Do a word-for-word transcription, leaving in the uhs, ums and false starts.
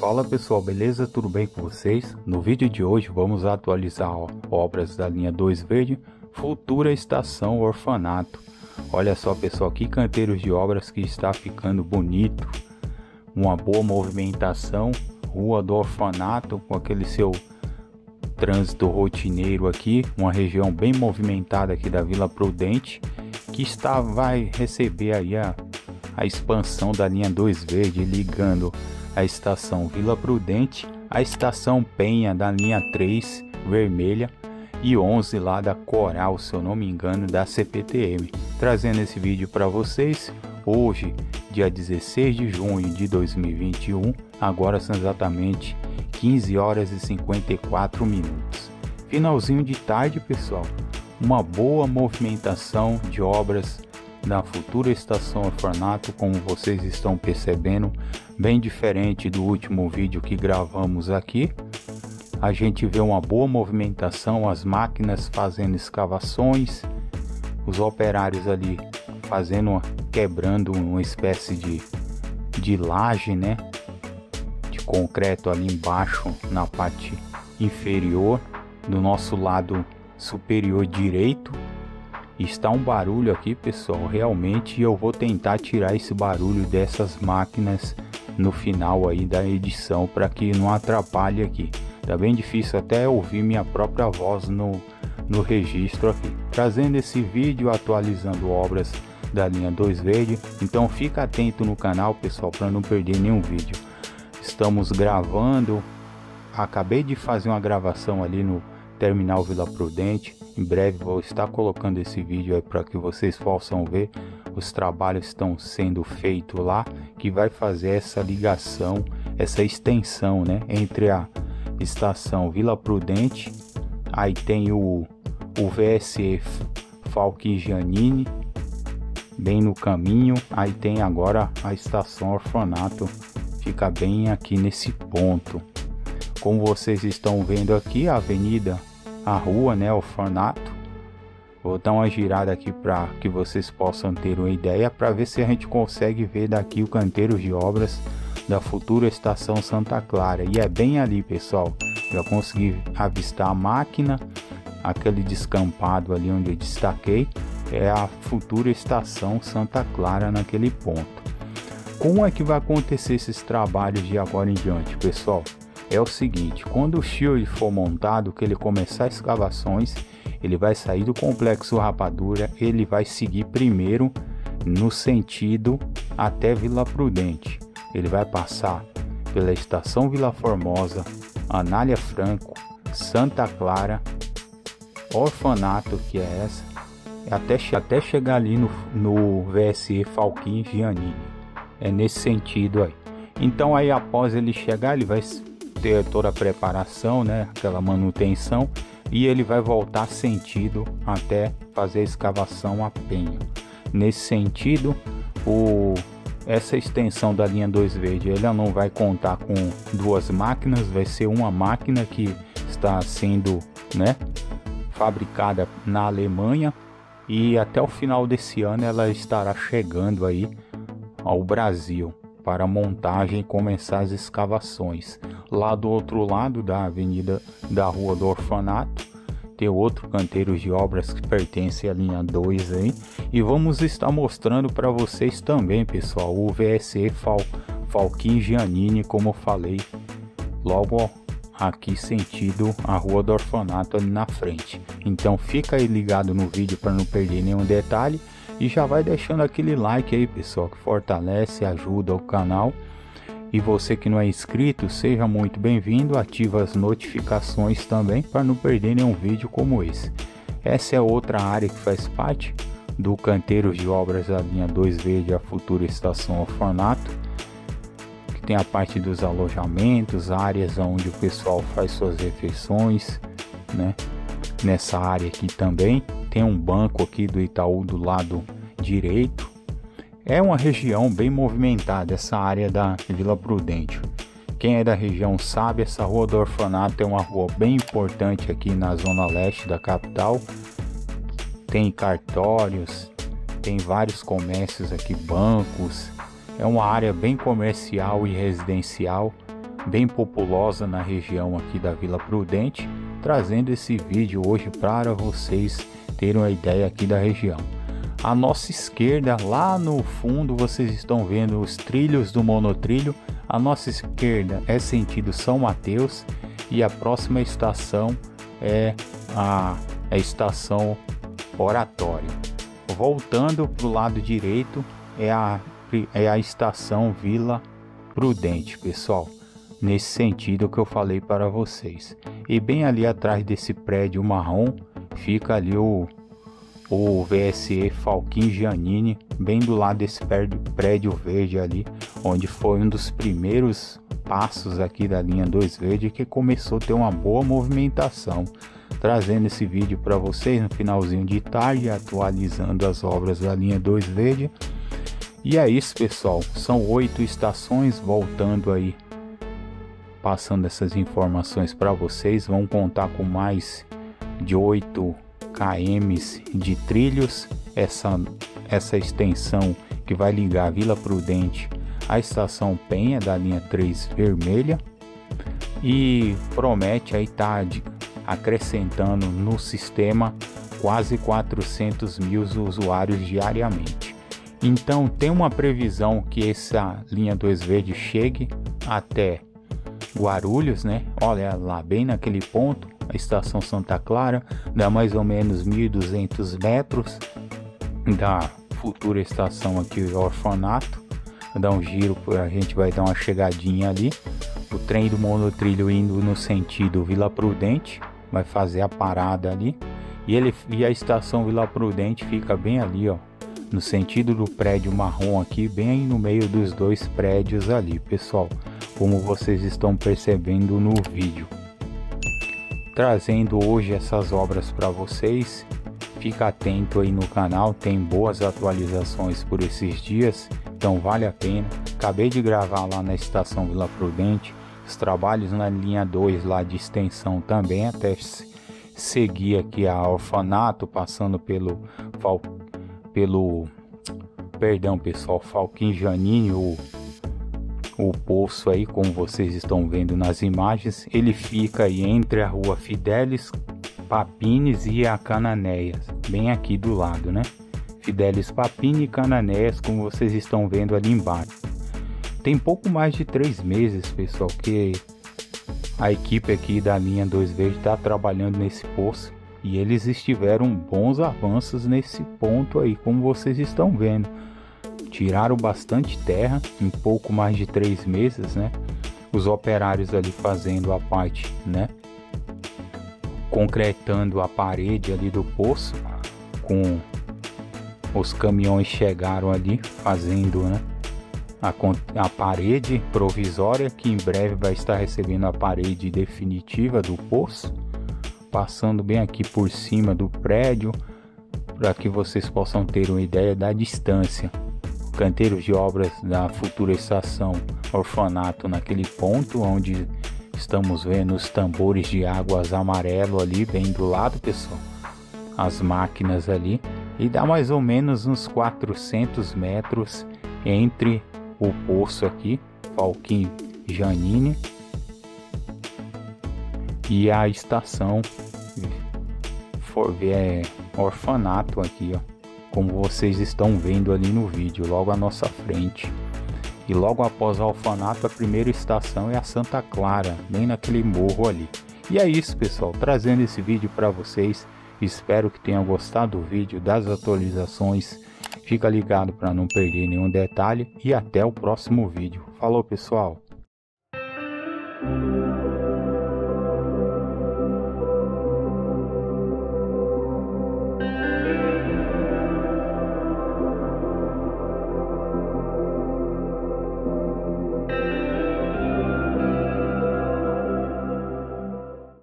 Fala pessoal, beleza? Tudo bem com vocês? No vídeo de hoje vamos atualizar ó, obras da linha dois Verde, futura Estação Orfanato. Olha só pessoal, que canteiros de obras que está ficando bonito. Uma boa movimentação, Rua do Orfanato com aquele seu trânsito rotineiro aqui, uma região bem movimentada aqui da Vila Prudente, que está vai receber aí a, a expansão da linha dois Verde, ligando a estação Vila Prudente, a estação Penha da linha três Vermelha e onze lá da Coral, se eu não me engano, da C P T M. Trazendo esse vídeo para vocês hoje, dia dezesseis de junho de dois mil e vinte e um, agora são exatamente quinze horas e cinquenta e quatro minutos. Finalzinho de tarde, pessoal. Uma boa movimentação de obras na futura Estação Orfanato, como vocês estão percebendo, bem diferente do último vídeo que gravamos aqui. A gente vê uma boa movimentação, as máquinas fazendo escavações, os operários ali fazendo, uma, quebrando uma espécie de, de laje, né? De concreto ali embaixo, na parte inferior, do nosso lado superior direito. Está um barulho aqui, pessoal, realmente eu vou tentar tirar esse barulho dessas máquinas no final aí da edição para que não atrapalhe aqui. Tá bem difícil até ouvir minha própria voz no, no registro aqui. Trazendo esse vídeo atualizando obras da linha dois Verde, então fica atento no canal, pessoal, para não perder nenhum vídeo. Estamos gravando, acabei de fazer uma gravação ali no Terminal Vila Prudente. Em breve vou estar colocando esse vídeo aí para que vocês possam ver os trabalhos que estão sendo feitos lá, que vai fazer essa ligação, essa extensão, né, entre a estação Vila Prudente. Aí tem o, o V S E Falchi Gianini bem no caminho, aí tem agora a estação Orfanato, fica bem aqui nesse ponto. Como vocês estão vendo aqui, a avenida, a rua, né, Orfanato. Vou dar uma girada aqui para que vocês possam ter uma ideia, para ver se a gente consegue ver daqui o canteiro de obras da futura estação Santa Clara. E é bem ali, pessoal, já consegui avistar a máquina, aquele descampado ali onde eu destaquei, é a futura estação Santa Clara naquele ponto. Como é que vai acontecer esses trabalhos de agora em diante, pessoal? É o seguinte, quando o shield for montado, que ele começar escavações, ele vai sair do Complexo Rapadura, ele vai seguir primeiro no sentido até Vila Prudente. Ele vai passar pela Estação Vila Formosa, Anália Franco, Santa Clara, Orfanato, que é essa, até, até chegar ali no, no V S E Falchi Gianini. É nesse sentido aí. Então aí após ele chegar, ele vai ter toda a preparação, né, aquela manutenção, e ele vai voltar sentido até fazer a escavação a Penha. Nesse sentido, o, essa extensão da linha dois Verde, ela não vai contar com duas máquinas, vai ser uma máquina que está sendo, né, fabricada na Alemanha, e até o final desse ano ela estará chegando aí ao Brasil para montagem e começar as escavações. Lá do outro lado da avenida da Rua do Orfanato tem outro canteiro de obras que pertence à linha dois aí, e vamos estar mostrando para vocês também, pessoal, o V S E Fal Falchi Gianini, como eu falei, logo aqui sentido a Rua do Orfanato ali na frente. Então fica aí ligado no vídeo para não perder nenhum detalhe, e já vai deixando aquele like aí, pessoal, que fortalece, ajuda o canal. E você que não é inscrito, seja muito bem-vindo, ativa as notificações também para não perder nenhum vídeo como esse. Essa é outra área que faz parte do canteiro de obras da linha dois Verde, a futura estação Orfanato, que tem a parte dos alojamentos, áreas onde o pessoal faz suas refeições, né? Nessa área aqui também tem um banco aqui do Itaú do lado direito. É uma região bem movimentada, essa área da Vila Prudente. Quem é da região sabe, essa Rua do Orfanato é uma rua bem importante aqui na zona leste da capital. Tem cartórios, tem vários comércios aqui, bancos. É uma área bem comercial e residencial. bem populosa na região aqui da Vila Prudente, trazendo esse vídeo hoje para vocês terem uma ideia aqui da região. À nossa esquerda, lá no fundo, vocês estão vendo os trilhos do monotrilho. A nossa esquerda é sentido São Mateus e a próxima estação é a, a Estação Oratório. Voltando para o lado direito é a, é a Estação Vila Prudente, pessoal, nesse sentido que eu falei para vocês. E bem ali atrás desse prédio marrom fica ali o, o V S E Falchi Gianini, bem do lado desse prédio, prédio verde ali, onde foi um dos primeiros passos aqui da linha dois Verde, que começou a ter uma boa movimentação. Trazendo esse vídeo para vocês no finalzinho de tarde, atualizando as obras da linha dois Verde. E é isso, pessoal, são oito estações. Voltando aí, passando essas informações para vocês, vão contar com mais de oito quilômetros de trilhos. Essa, essa extensão que vai ligar a Vila Prudente à Estação Penha da linha três Vermelha, e promete aí tarde acrescentando no sistema quase quatrocentos mil usuários diariamente. Então tem uma previsão que essa linha dois Verde chegue até Guarulhos, né? Olha lá, bem naquele ponto, a Estação Santa Clara, dá mais ou menos mil e duzentos metros da futura estação aqui do Orfanato. Vou dar um giro, a gente vai dar uma chegadinha ali. O trem do monotrilho indo no sentido Vila Prudente vai fazer a parada ali, e ele e a Estação Vila Prudente fica bem ali, ó, no sentido do prédio marrom aqui, bem no meio dos dois prédios ali, pessoal, como vocês estão percebendo no vídeo. Trazendo hoje essas obras para vocês. Fica atento aí no canal, tem boas atualizações por esses dias, então vale a pena. Acabei de gravar lá na Estação Vila Prudente, os trabalhos na linha dois lá de extensão também, até seguir aqui a Orfanato, passando pelo, pelo perdão pessoal, Falchi Gianini, o, o poço aí, como vocês estão vendo nas imagens. Ele fica aí entre a Rua Fidelis, Papines e a Cananeias, bem aqui do lado, né? Fidelis, Papines e Cananeias, como vocês estão vendo ali embaixo. Tem pouco mais de três meses, pessoal, que a equipe aqui da linha dois Verde está trabalhando nesse poço, e eles estiveram bons avanços nesse ponto aí, como vocês estão vendo. Tiraram bastante terra em pouco mais de três meses, né? Os operários ali fazendo a parte, né? Concretando a parede ali do poço, com os caminhões chegaram ali fazendo, né, a, a parede provisória, que em breve vai estar recebendo a parede definitiva do poço, passando bem aqui por cima do prédio, para que vocês possam ter uma ideia da distância. Canteiros de obras da futura estação Orfanato naquele ponto onde estamos vendo os tambores de águas amarelo ali, bem do lado, pessoal, as máquinas ali, e dá mais ou menos uns quatrocentos metros entre o poço aqui, Falchi Gianini, e a estação for, é, Orfanato aqui, ó, como vocês estão vendo ali no vídeo, logo à nossa frente. E logo após o Orfanato, a primeira estação é a Santa Clara, bem naquele morro ali. E é isso, pessoal, trazendo esse vídeo para vocês. Espero que tenham gostado do vídeo, das atualizações. Fica ligado para não perder nenhum detalhe, e até o próximo vídeo. Falou, pessoal!